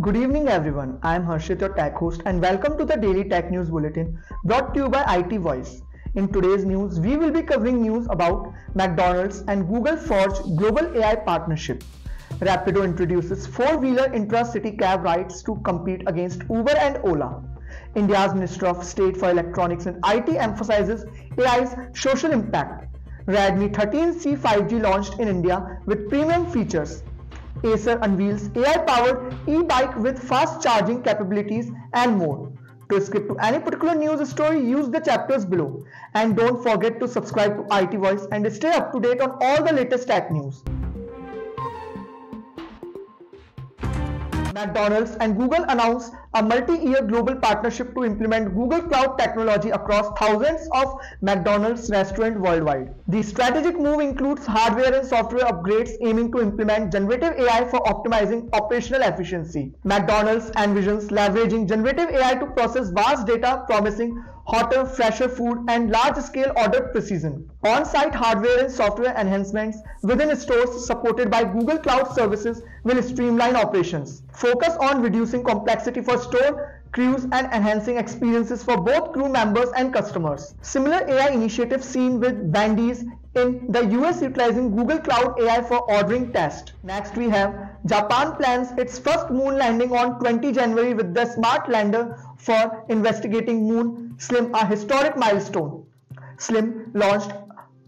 Good evening everyone, I am Harshita, your tech host, and welcome to the Daily Tech News Bulletin brought to you by IT Voice. In today's news, we will be covering news about McDonald's and Google forge global AI partnership. Rapido introduces four-wheeler intra-city cab rides to compete against Uber and Ola. India's Minister of State for Electronics and IT emphasizes AI's social impact. Redmi 13C 5G launched in India with premium features. Acer unveils AI-powered e-bike with fast charging capabilities and more. To skip to any particular news story, use the chapters below. And don't forget to subscribe to IT Voice and stay up to date on all the latest tech news. McDonald's and Google announced a multi-year global partnership to implement Google Cloud technology across thousands of McDonald's restaurants worldwide. The strategic move includes hardware and software upgrades aiming to implement generative AI for optimizing operational efficiency. McDonald's envisions leveraging generative AI to process vast data, promising hotter, fresher food and large-scale order precision. On-site hardware and software enhancements within stores supported by Google Cloud services will streamline operations, focus on reducing complexity for store crews and enhancing experiences for both crew members and customers. Similar AI initiatives seen with Wendy's in the US utilizing Google Cloud AI for ordering test. Next we have Japan plans its first moon landing on 20 January with the smart lander for investigating moon SLIM, a historic milestone. SLIM launched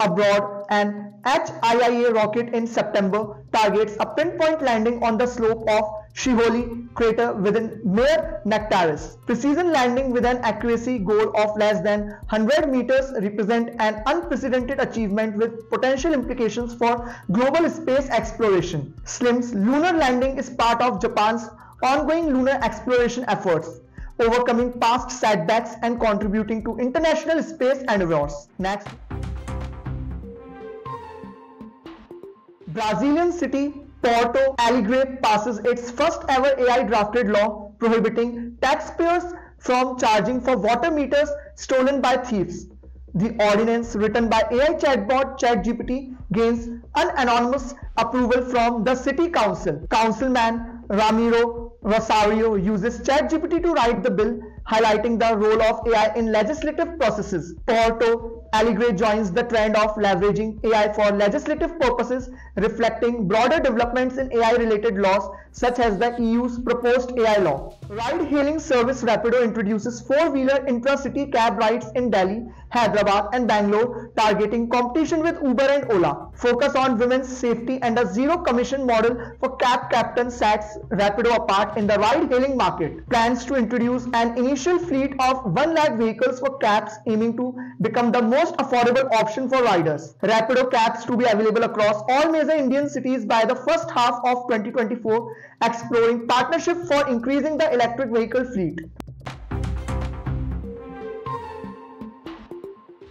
abroad an H-IIA rocket in September targets a pinpoint landing on the slope of Shioli crater within Mare Nectaris. Precision landing with an accuracy goal of less than 100 meters represent an unprecedented achievement with potential implications for global space exploration. SLIM's lunar landing is part of Japan's ongoing lunar exploration efforts, overcoming past setbacks and contributing to international space endeavors. Next, Brazilian city Porto Alegre passes its first ever AI drafted law prohibiting taxpayers from charging for water meters stolen by thieves. The ordinance, written by AI chatbot ChatGPT, gains unanimous approval from the city council. Councilman Ramiro Rosario uses ChatGPT to write the bill, highlighting the role of AI in legislative processes. Porto Alegre joins the trend of leveraging AI for legislative purposes, reflecting broader developments in AI-related laws such as the EU's proposed AI law. Ride-hailing service Rapido introduces four-wheeler intra-city cab rides in Delhi, Hyderabad and Bangalore, targeting competition with Uber and Ola. Focus on women's safety and a zero-commission model for cab captain sets Rapido apart in the ride-hailing market. Plans to introduce an initial fleet of 1 lakh vehicles for cabs, aiming to become the most affordable option for riders. Rapido cabs to be available across all major Indian cities by the first half of 2024, exploring partnership for increasing the electric vehicle fleet.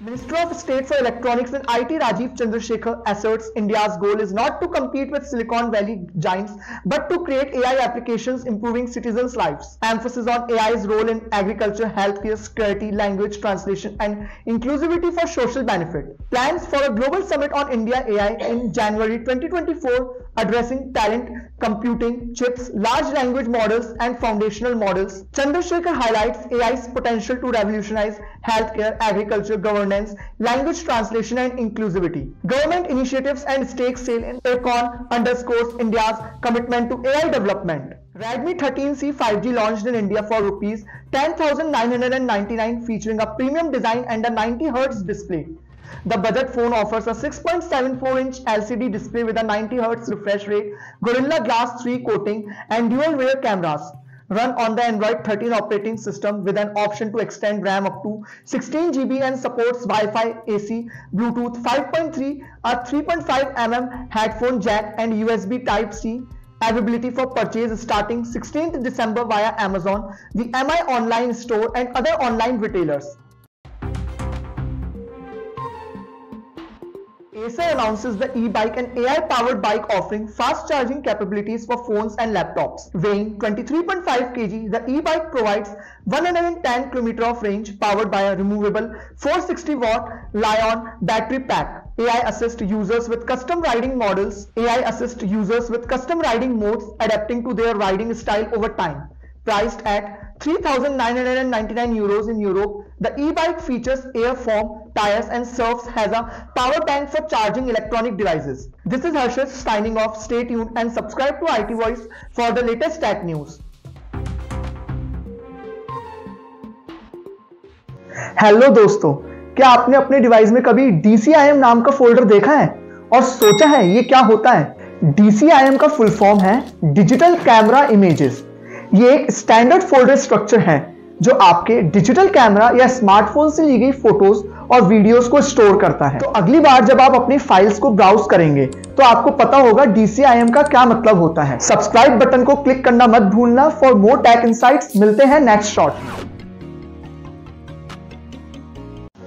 Minister of State for Electronics and IT Rajiv Chandrasekhar asserts India's goal is not to compete with Silicon Valley giants but to create AI applications improving citizens' lives. Emphasis on AI's role in agriculture, healthcare, security, language translation and inclusivity for social benefit. Plans for a global summit on India AI in January 2024 addressing talent, computing, chips, large language models and foundational models. Chandrasekhar highlights AI's potential to revolutionize healthcare, agriculture, governance, language translation and inclusivity. Government initiatives and stake sale in Aircon underscores India's commitment to AI development. Redmi 13C 5G launched in India for Rs 10,999 featuring a premium design and a 90Hz display. The budget phone offers a 6.74-inch LCD display with a 90Hz refresh rate, Gorilla Glass 3 coating and dual-rear cameras. Run on the Android 13 operating system with an option to extend RAM up to 16 GB and supports Wi-Fi, AC, Bluetooth 5.3, a 3.5 mm headphone jack and USB Type-C. Availability for purchase starting 16th December via Amazon, the MI Online store and other online retailers. Acer announces the e-bike and AI-powered bike offering fast charging capabilities for phones and laptops. Weighing 23.5 kg, the e-bike provides 110 km of range powered by a removable 460-watt Li-ion battery pack. AI assist users with custom riding models, AI assist users with custom riding modes adapting to their riding style over time. Priced at €3,999 in Europe, the e-bike features AirForm tires and serves as a power bank for charging electronic devices. This is Harshita signing off. Stay tuned and subscribe to IT Voice for the latest tech news. Hello दोस्तों, क्या आपने अपने device में कभी DCIM नाम का folder देखा है और सोचा है ये क्या होता है? DCIM का फुल फॉर्म है डिजिटल कैमरा इमेजेस। ये एक स्टैंडर्ड फोल्डर स्ट्रक्चर है जो आपके डिजिटल कैमरा या स्मार्टफोन से ली गई फोटोज और वीडियोस को स्टोर करता है। तो अगली बार जब आप अपनी फाइल्स को ब्राउज करेंगे तो आपको पता होगा DCIM का क्या मतलब होता है। सब्सक्राइब बटन को क्लिक करना मत भूलना। फॉर मोर टेक इनसाइट्स मिलते हैं नेक्स्ट शॉट।